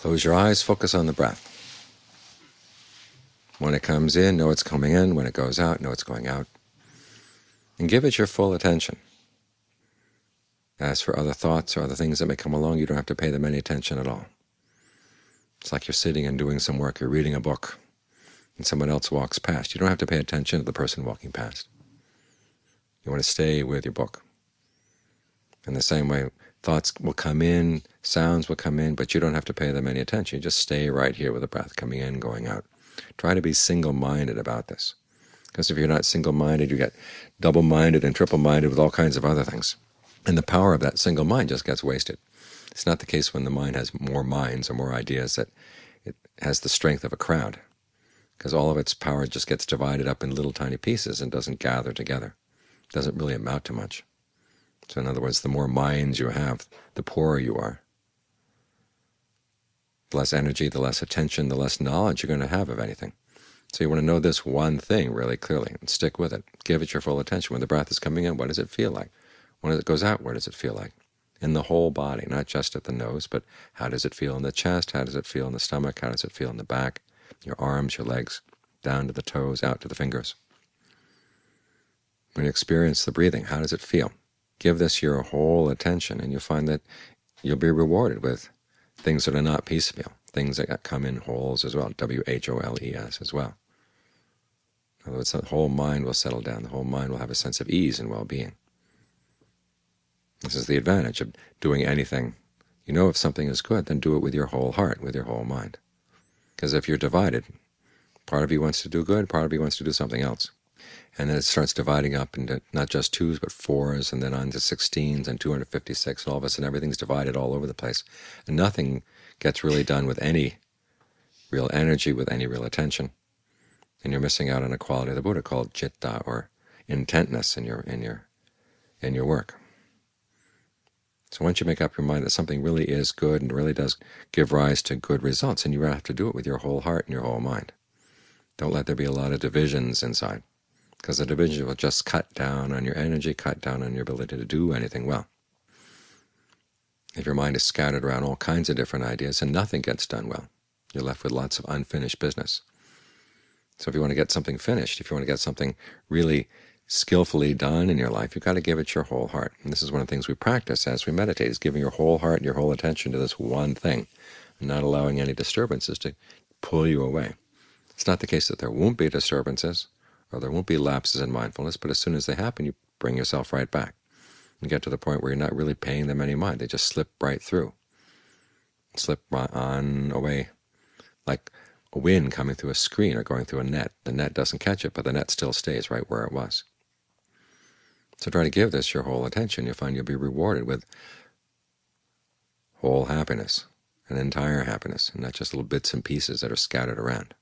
Close your eyes, focus on the breath. When it comes in, know it's coming in. When it goes out, know it's going out. And give it your full attention. As for other thoughts or other things that may come along, you don't have to pay them any attention at all. It's like you're sitting and doing some work, you're reading a book, and someone else walks past. You don't have to pay attention to the person walking past. You want to stay with your book. In the same way, thoughts will come in, sounds will come in, but you don't have to pay them any attention. You just stay right here with the breath coming in, going out. Try to be single-minded about this, because if you're not single-minded, you get double-minded and triple-minded with all kinds of other things. And the power of that single mind just gets wasted. It's not the case when the mind has more minds or more ideas that it has the strength of a crowd, because all of its power just gets divided up in little tiny pieces and doesn't gather together. It doesn't really amount to much. So in other words, the more minds you have, the poorer you are. The less energy, the less attention, the less knowledge you're going to have of anything. So you want to know this one thing really clearly and stick with it. Give it your full attention. When the breath is coming in, what does it feel like? When it goes out, what does it feel like? In the whole body, not just at the nose, but how does it feel in the chest, how does it feel in the stomach, how does it feel in the back, your arms, your legs, down to the toes, out to the fingers. When you experience the breathing, how does it feel? Give this your whole attention, and you'll find that you'll be rewarded with things that are not piecemeal, things that come in wholes as well, W-H-O-L-E-S as well. In other words, the whole mind will settle down, the whole mind will have a sense of ease and well-being. This is the advantage of doing anything. You know if something is good, then do it with your whole heart, with your whole mind. Because if you're divided, part of you wants to do good, part of you wants to do something else. And then it starts dividing up into not just 2s, but 4s, and then on to 16s and 256, and all of a sudden everything's divided all over the place. And nothing gets really done with any real energy, with any real attention. And you're missing out on a quality of the Buddha called citta, or intentness in your work. So once you make up your mind that something really is good and really does give rise to good results, and you have to do it with your whole heart and your whole mind. Don't let there be a lot of divisions inside, because the divisions will just cut down on your energy, cut down on your ability to do anything well. If your mind is scattered around all kinds of different ideas and nothing gets done well, you're left with lots of unfinished business. So if you want to get something finished, if you want to get something really skillfully done in your life, you've got to give it your whole heart. And this is one of the things we practice as we meditate, is giving your whole heart and your whole attention to this one thing, and not allowing any disturbances to pull you away. It's not the case that there won't be disturbances, or there won't be lapses in mindfulness, but as soon as they happen, you bring yourself right back. You get to the point where you're not really paying them any mind. They just slip right through, slip on away, like a wind coming through a screen or going through a net. The net doesn't catch it, but the net still stays right where it was. So try to give this your whole attention. You'll find you'll be rewarded with whole happiness, an entire happiness, and not just little bits and pieces that are scattered around.